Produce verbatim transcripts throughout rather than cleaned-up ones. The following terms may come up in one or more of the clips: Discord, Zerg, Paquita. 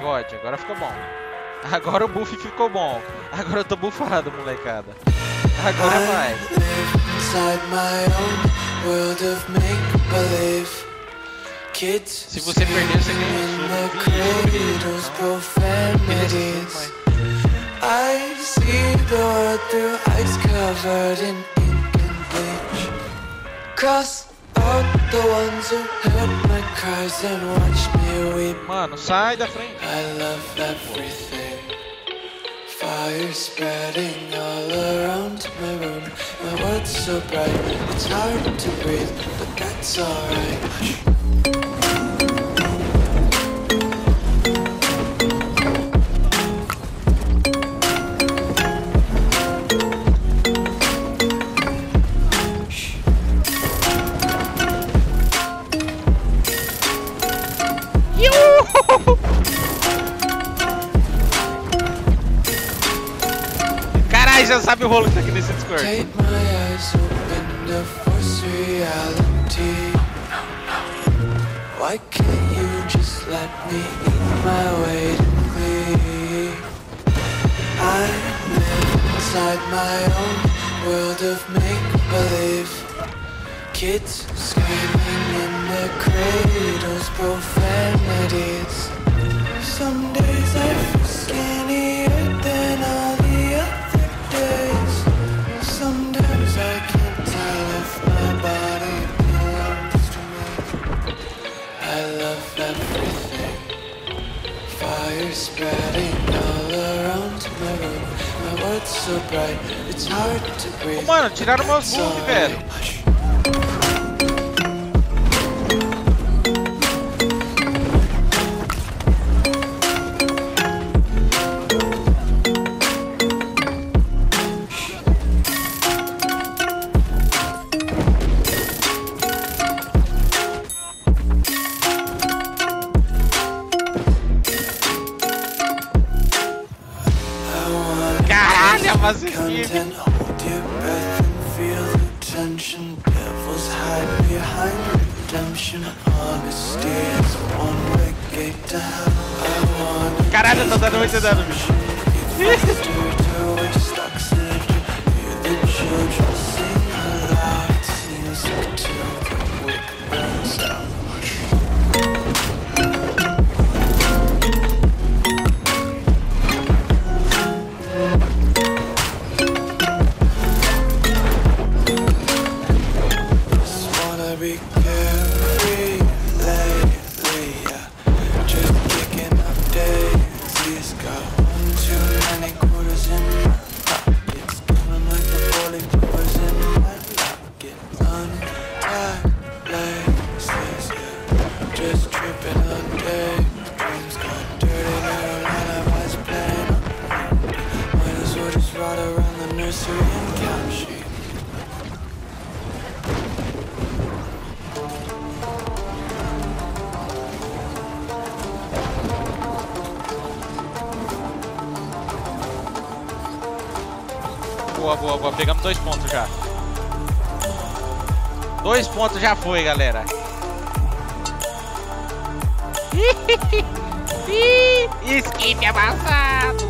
God, agora ficou bom. Agora o buff ficou bom. Agora eu tô bufado, molecada. Agora vai. Se você perder, você ganha um. Mano, sai da frente. Já sabe o rolo que tá aqui nesse Discord. Oh, mano, tiraram meus bugs, velho. Caralho, eu tô dando muito dano, bicho. Boa, boa, boa. Pegamos dois pontos já. Dois pontos já foi, galera. Skip avançado.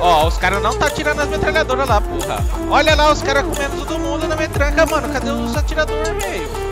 Ó, os caras não tá tirando as metralhadoras lá, porra. Olha lá os caras comendo todo mundo na metranca, mano. Cadê os atiradores, velho?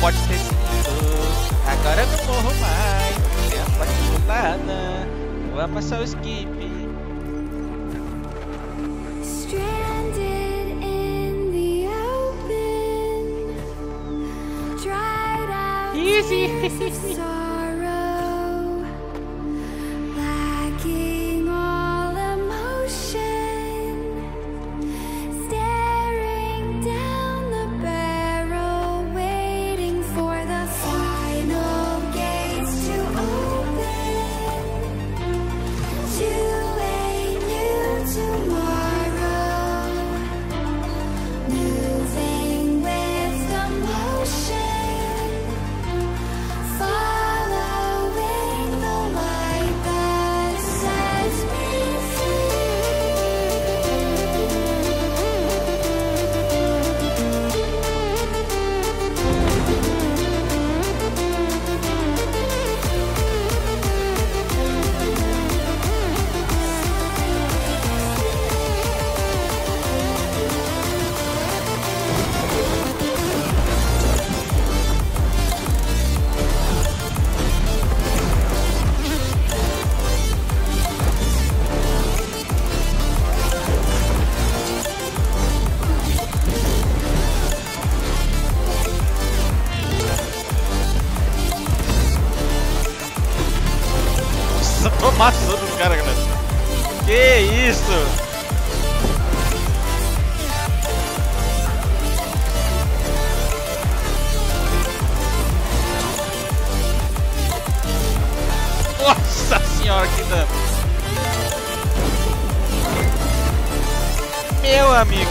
Pode ter sido, agora eu não morro mais. Minha paquilana, vamos passar o skip. Que isso? Nossa senhora, que dano! Meu amigo!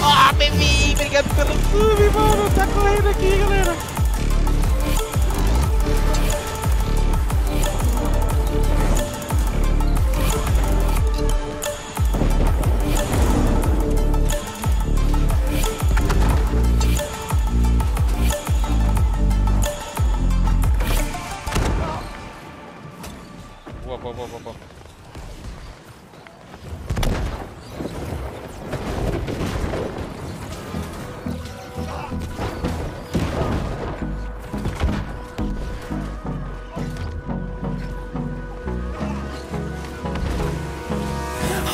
Ah, oh, bebê! Obrigado pelo sub, mano! Tá correndo aqui, galera! Boa, boa, boa, boa.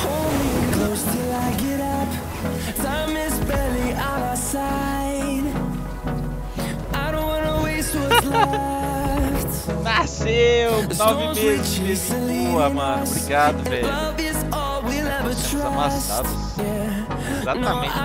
Hold me close till I get up. Time is barely on our side. I don't wanna waste what's left. Nasceu! Nove meses! Boa, mano! Obrigado, velho! Vocês amassados! Exatamente!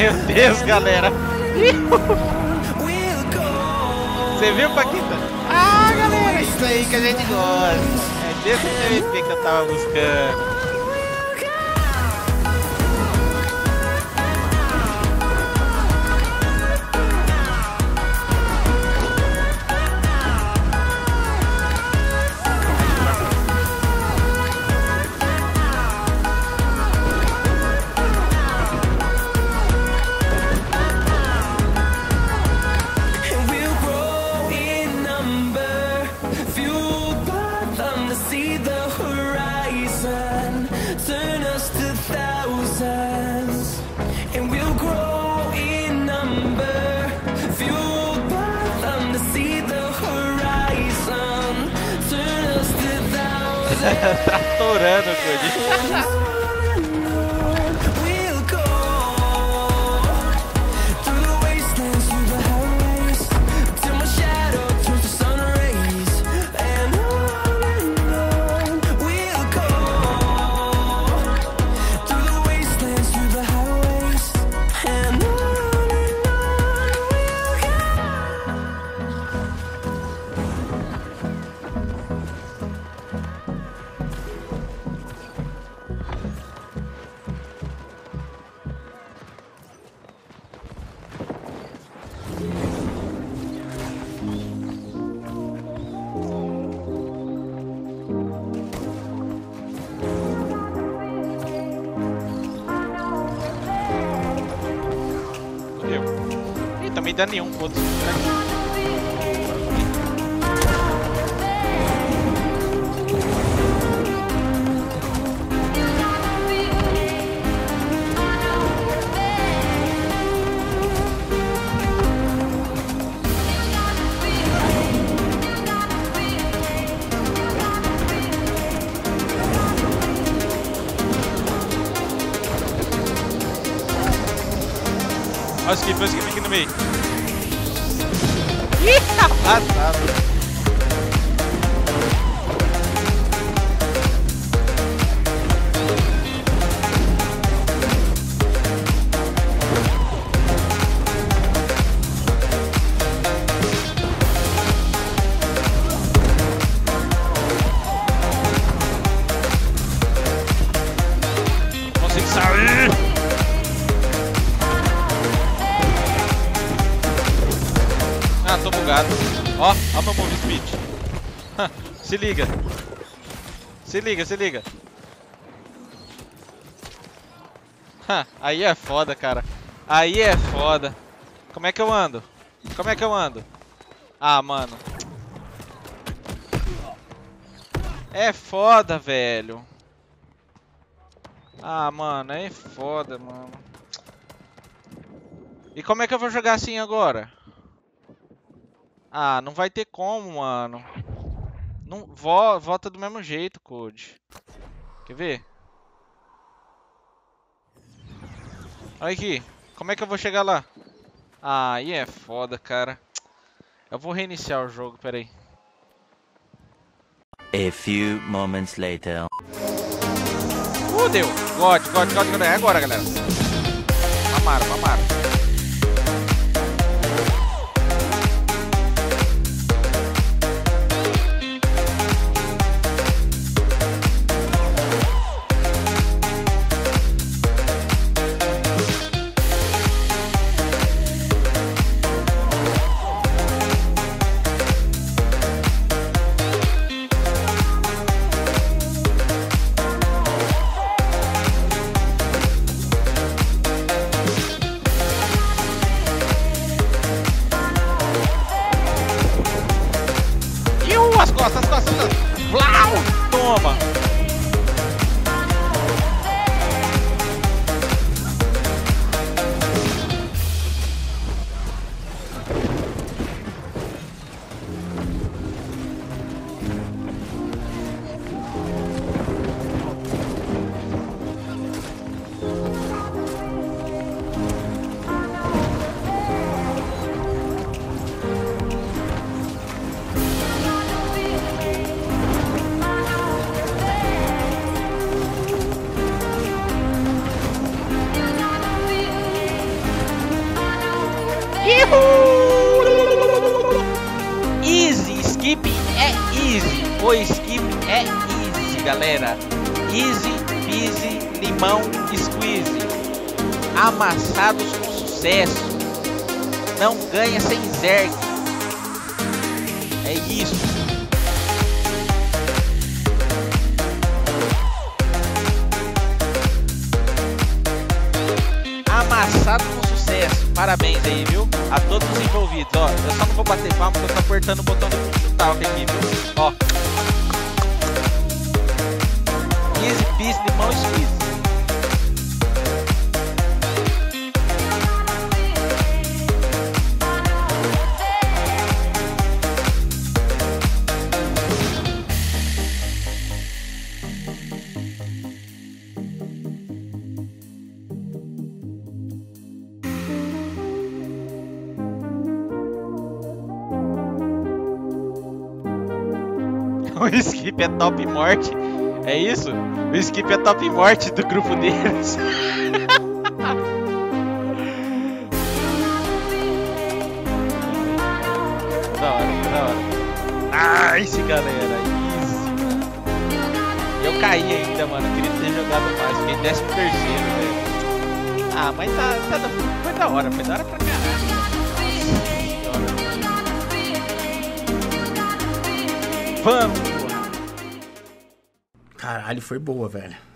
Meu Deus, galera! Você viu, Paquita? Ah, galera, isso aí que a gente gosta! É desse jeito que eu tava buscando! Tá atorando, Cody. Também dá nenhum ponto. Let's keep, let's keep making to me. Yeah! That's bad. Ah, tô bugado. Ó, ó meu move speed. Se liga. Se liga, se liga. Aí é foda, cara. Aí é foda. Como é que eu ando? Como é que eu ando? Ah, mano. É foda, velho. Ah, mano, é foda, mano. E como é que eu vou jogar assim agora? Ah, não vai ter como, mano. Não, vo, volta do mesmo jeito, Code. Quer ver? Olha aqui. Como é que eu vou chegar lá? Ah, aí é foda, cara. Eu vou reiniciar o jogo, peraí. A few moments later. Fudeu! God, God, God, God. É agora, galera. Mamaram, mamaram. Costas, costas, costas. Blau! Toma! Easy, skip é easy. O skip é easy, galera. Easy, easy, limão, squeeze. Amassados com sucesso. Não ganha sem zerg. É isso. Amassado com sucesso. Parabéns aí, viu? A todos os envolvidos, ó. Eu só não vou bater palma porque eu tô apertando o botão do chutar aqui, viu? Ó. Easy peasy, limão squeeze. O skip é top morte, é isso? O skip é top morte do grupo deles. Da hora, da hora. Nice, galera, isso. Eu caí ainda, mano, eu queria ter jogado mais, fiquei décimo terceiro, velho. Ah, mas tá, tá da, foi da hora, foi da hora pra caralho. Vamos! Caralho, foi boa, velho.